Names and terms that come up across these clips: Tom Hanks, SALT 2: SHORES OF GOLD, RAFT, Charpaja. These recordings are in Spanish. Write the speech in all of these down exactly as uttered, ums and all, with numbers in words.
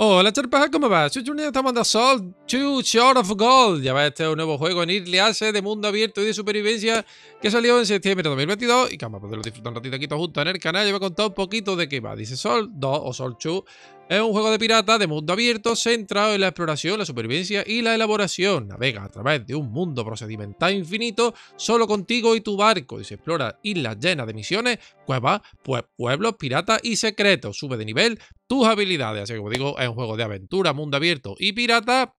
Hola Charpaja, ¿cómo vas? Soy Junior, estamos en SALT dos Shores of Gold. Ya va, este es un nuevo juego en Early Access de mundo abierto y de supervivencia que salió en septiembre de dos mil veintidós y que vamos a poderlo disfrutar un ratito aquí todos juntos en el canal. Yo voy a contar un poquito de qué va. Dice SALT dos o SALT dos es un juego de pirata de mundo abierto centrado en la exploración, la supervivencia y la elaboración. Navega a través de un mundo procedimental infinito solo contigo y tu barco y se explora islas llenas de misiones, cuevas, pueblos, piratas y secretos. Sube de nivel tus habilidades. Así que, como digo, es un juego de aventura, mundo abierto y pirata.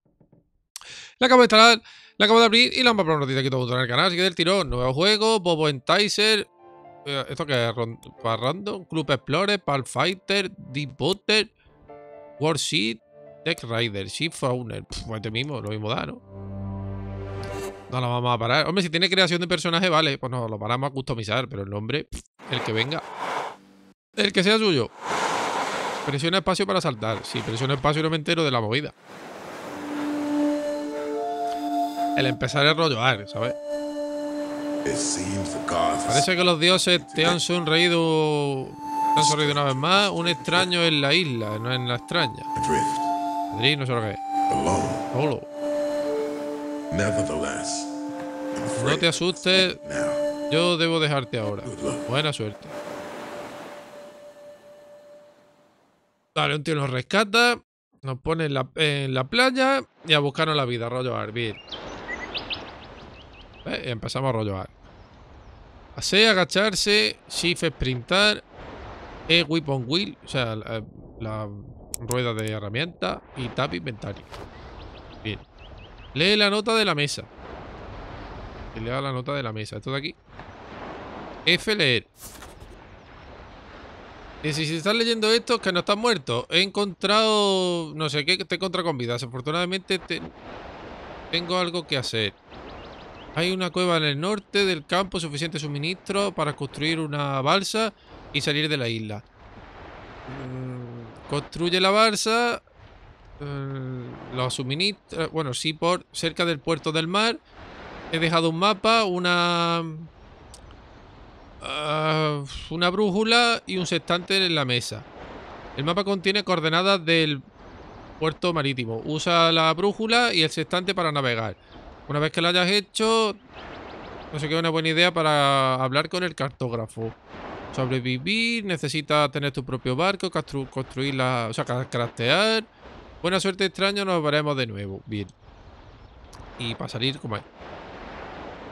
La acabo de instalar, la acabo de abrir y la vamos a probar un ratito aquí todo en el canal. Así que del tirón, nuevo juego, Bobo Entizer. Eh, ¿Esto qué es? Para Random, Club Explorer, Pal Fighter, Deep Butter, World Seed, Tech Rider, Ship Fauner. Pues este mismo, lo mismo da, ¿no? No la vamos a parar. Hombre, si tiene creación de personaje, vale, pues no, lo paramos a customizar, pero el nombre, el que venga, el que sea suyo. Presiona espacio para saltar. Sí, presiona espacio y no me entero de la movida. El empezar a rolloar, ¿sabes? Parece que los dioses te han sonreído. Te han sonreído una vez más. Un extraño en la isla, no en la extraña. Madrid, no sé lo que es. Solo. No te asustes. Yo debo dejarte ahora. Buena suerte. Vale, un tío nos rescata, nos pone en la, en la playa y a buscarnos la vida, rollo ar, bien. ¿Ves? Y empezamos a rollo ar. Hacer, agacharse, shift, sprintar, E, weapon wheel, o sea, la, la rueda de herramientas y tap inventario. Bien. Lee la nota de la mesa. Y le da la nota de la mesa, esto de aquí. F, leer. Y si estás leyendo esto es que no estás muerto. He encontrado... no sé qué te encuentra con vida. Desafortunadamente te... tengo algo que hacer. Hay una cueva en el norte del campo, suficiente suministro para construir una balsa y salir de la isla. Construye la balsa. Los suministros... bueno, sí, por cerca del puerto del mar. He dejado un mapa, una... Uh, una brújula y un sextante en la mesa. El mapa contiene coordenadas del puerto marítimo. Usa la brújula y el sextante para navegar. Una vez que lo hayas hecho, no sé qué es una buena idea para hablar con el cartógrafo. Sobrevivir, necesitas tener tu propio barco, construir la... o sea, craftear. Buena suerte, extraño, nos veremos de nuevo. Bien. Y para salir, como es.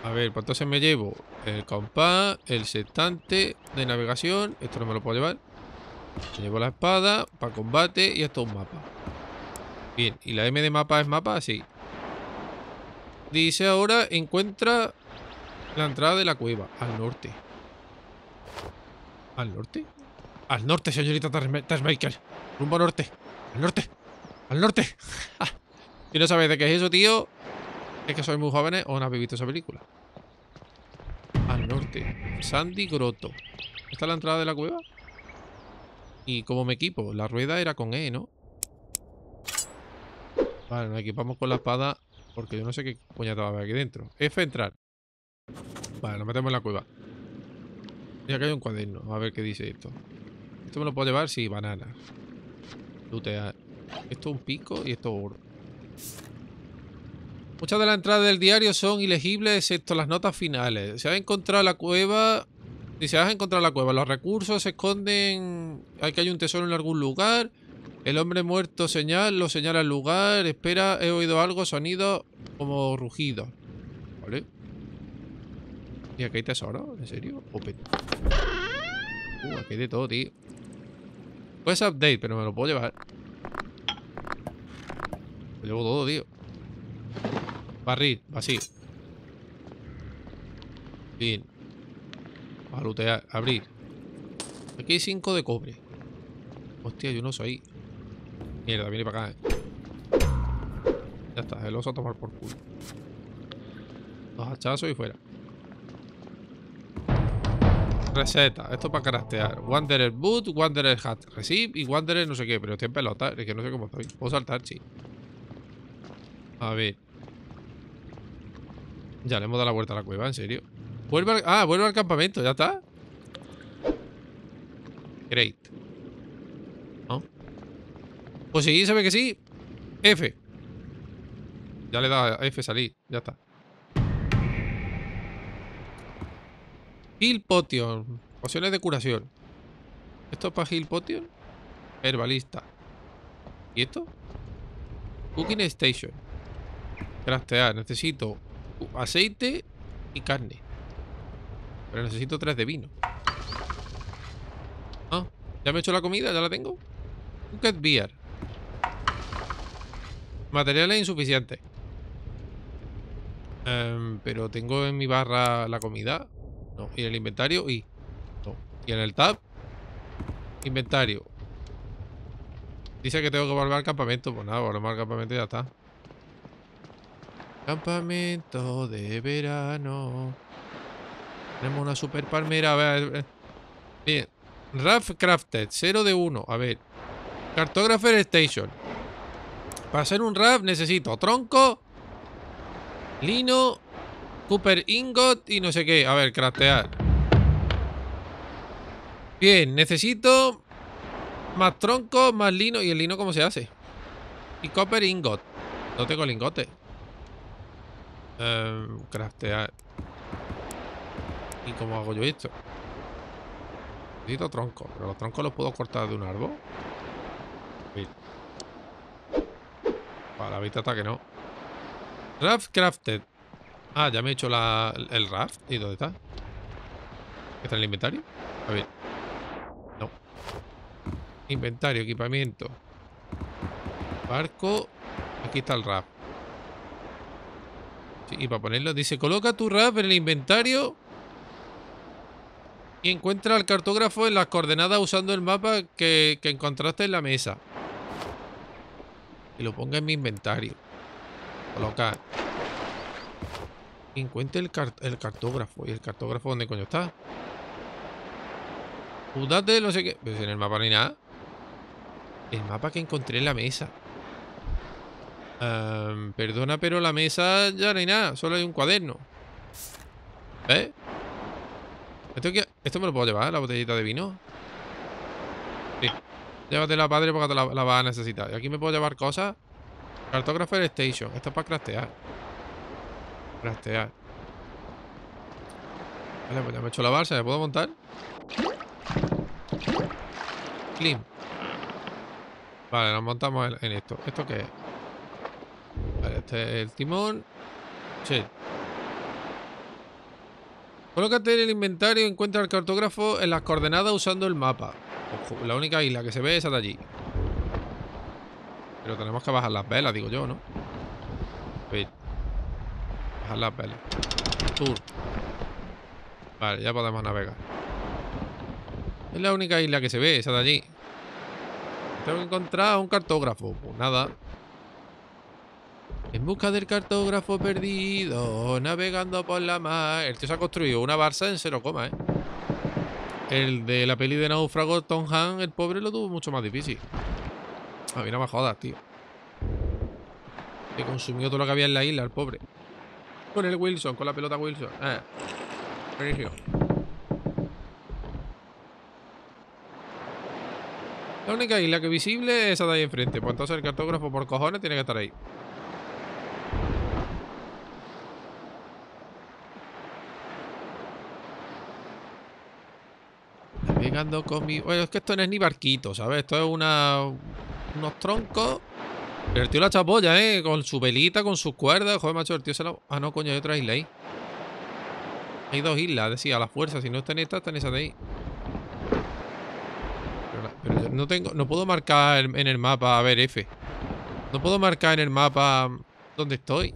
A ver, pues entonces me llevo el compás, el sextante de navegación. Esto no me lo puedo llevar. Me llevo la espada para combate y esto es un mapa. Bien, y la M de mapa es mapa, sí. Dice ahora, encuentra la entrada de la cueva, al norte. ¿Al norte? Al norte, señorita Tashmaker. Rumbo norte. Al norte. Al norte. Si no sabéis de qué es eso, tío... es que sois muy jóvenes o no habéis visto esa película. Al norte. Sandy Grotto. ¿Esta es la entrada de la cueva? Y como me equipo, la rueda era con E, ¿no? Vale, nos equipamos con la espada porque yo no sé qué puñata va a haber aquí dentro. F, entrar. Vale, nos metemos en la cueva. Y acá hay un cuaderno. A ver qué dice esto. ¿Esto me lo puedo llevar? Sí, banana. Lootear. Esto es un pico y esto es oro. Muchas de las entradas del diario son ilegibles excepto las notas finales. Se ha encontrado la cueva. Si se ha encontrado la cueva, los recursos se esconden. Hay que hay un tesoro en algún lugar. El hombre muerto señal, lo señala el lugar. Espera, he oído algo, sonido como rugido. Vale. ¿Y aquí hay tesoro? ¿En serio? Open. Uh, aquí hay de todo, tío. Pues update, pero me lo puedo llevar. Lo llevo todo, tío. Barril, vacío. Bien. Vamos a lootear, abrir. Aquí hay cinco de cobre. Hostia, hay un oso ahí. Mierda, viene para acá, eh. Ya está, el oso a tomar por culo. Dos hachazos y fuera. Receta, esto para craftear. Wanderer boot, Wanderer hat, receive y Wanderer no sé qué, pero estoy en pelota. Es que no sé cómo estoy. Puedo saltar, sí. A ver. Ya le hemos dado la vuelta a la cueva, en serio. Vuelve al... ah, vuelve al campamento, ya está. Great. ¿No? Pues sí, se ve que sí. F. Ya le da F salir. Ya está. Heal Potion. Pociones de curación. ¿Esto es para Heal Potion? Herbalista. ¿Y esto? Cooking Station. Craftear. Necesito aceite y carne. Pero necesito tres de vino. Ah, ya me he hecho la comida, ya la tengo. Cooked Beer. Materiales insuficientes. Um, pero tengo en mi barra la comida. No, y en el inventario y... No. Y en el tab... Inventario. Dice que tengo que volver al campamento. Pues nada, volvemos al campamento y ya está. Campamento de verano. Tenemos una super palmera. A ver... Bien. Raft Crafted. cero de uno. A ver. Cartographer Station. Para hacer un raft necesito tronco, lino, Cooper Ingot y no sé qué. A ver, craftear. Bien, necesito más tronco, más lino. ¿Y el lino cómo se hace? Y Cooper Ingot. No tengo lingote. Um, craftear. ¿Y cómo hago yo esto? Necesito tronco. ¿Pero los troncos los puedo cortar de un árbol? Bien. Para la vista está que no. Raft Crafted. Ah, ya me he hecho la, el raft. ¿Y dónde está? ¿Está en el inventario? A ver. No. Inventario, equipamiento. Barco. Aquí está el raft. Sí, y para ponerlo, dice: coloca tu raft en el inventario y encuentra al cartógrafo en las coordenadas usando el mapa que, que encontraste en la mesa. Que lo ponga en mi inventario. Colocar. Encuentre el, cart el cartógrafo. ¿Y el cartógrafo dónde coño está? Júdate, no sé qué. Pues en el mapa no hay nada. El mapa que encontré en la mesa. Um, perdona, pero la mesa ya no hay nada. Solo hay un cuaderno. ¿Ves? ¿Esto, ¿Esto me lo puedo llevar? ¿La botellita de vino? Sí. Llévatela, padre, porque te la, la vas a necesitar. Y aquí me puedo llevar cosas. Cartographer Station. Esto es para craftear. Craftear. Vale, pues ya me he hecho la balsa. ¿Me puedo montar? Clean. Vale, nos montamos en esto. ¿Esto qué es? Vale, este es el timón. Shit. Colócate en el inventario y encuentra al cartógrafo en las coordenadas usando el mapa. Ojo, la única isla que se ve es esa de allí. Pero tenemos que bajar las velas, digo yo, ¿no? Wait. Bajar las velas. Tour. Vale, ya podemos navegar. Es la única isla que se ve, esa de allí. Tengo que encontrar a un cartógrafo. Pues nada. En busca del cartógrafo perdido, navegando por la mar. El tío se ha construido una balsa en cero coma, ¿eh? El de la peli de náufrago, Tom Hanks, el pobre lo tuvo mucho más difícil. A mí no me jodas, tío. Se consumió todo lo que había en la isla, el pobre. Con el Wilson, con la pelota Wilson. Eh. Religio. La única isla que visible es esa de ahí enfrente. Pues entonces el cartógrafo por cojones tiene que estar ahí. Llegando con mi... Bueno, es que esto no es ni barquito, ¿sabes? Esto es una... unos troncos. Pero el tío la chapolla, ¿eh? Con su velita, con sus cuerdas. Joder, macho, el tío se la... Ah, no, coño, hay otra isla ahí. Hay dos islas, decía, a la fuerza. Si no está en esta, está en esa de ahí. Pero, pero yo no tengo... No puedo marcar en el mapa... A ver, F. No puedo marcar en el mapa dónde estoy.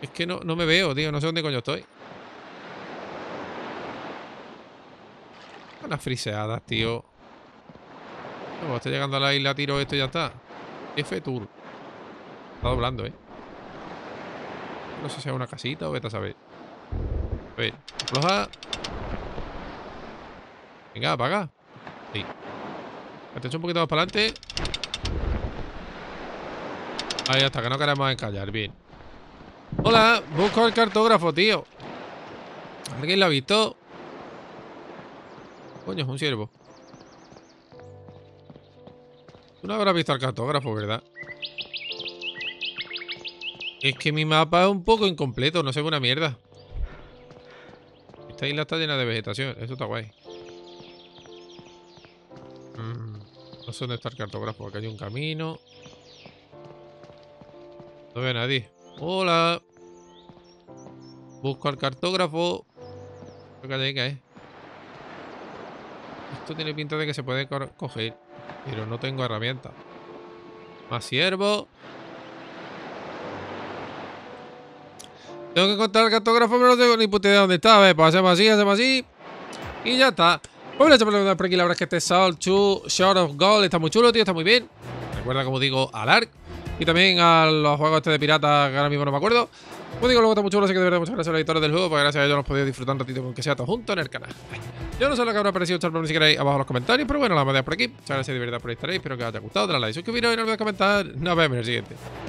Es que no, no me veo, tío. No sé dónde coño estoy. Unas friseadas, tío. No, estoy llegando a la isla, tiro esto y ya está. F Tour. Está doblando, eh. No sé si es una casita o vete a saber. A ver, afloja. Venga, apaga. Sí. Atención un poquito más para adelante. Ahí hasta que no queremos encallar. Bien. Hola, busco al cartógrafo, tío. ¿Alguien lo ha visto? Coño, es un ciervo. Tú no habrás visto al cartógrafo, ¿verdad? Es que mi mapa es un poco incompleto, no sé una mierda. Esta isla está llena de vegetación, eso está guay. Mm, no sé dónde está el cartógrafo, acá hay un camino. No veo a nadie. ¡Hola! Busco al cartógrafo. Acá hay que caer. Esto tiene pinta de que se puede co coger, pero no tengo herramienta. Más ciervo. Tengo que encontrar al cartógrafo, pero no tengo ni puta idea de dónde está. A ver, pues hacemos así, hacemos así. Y ya está. Pues bueno, chicos, por aquí la verdad es que este Salt dos, Shores of Gold, está muy chulo, tío, está muy bien. Recuerda, como digo, al Ark. Y también a los juegos este de pirata, que ahora mismo no me acuerdo. Como digo, luego está muy chulo, así que de verdad muchas gracias a los editores del juego, porque gracias a ellos hemos podido disfrutar un ratito con que sea todo junto en el canal. Yo no sé lo que habrá parecido Charpaja, si queréis abajo en los comentarios, pero bueno, la vamos a dejar por aquí. Muchas gracias de verdad por estar ahí, espero que os haya gustado, dale a like, suscribiros y no olvidéis comentar. Nos vemos en el siguiente.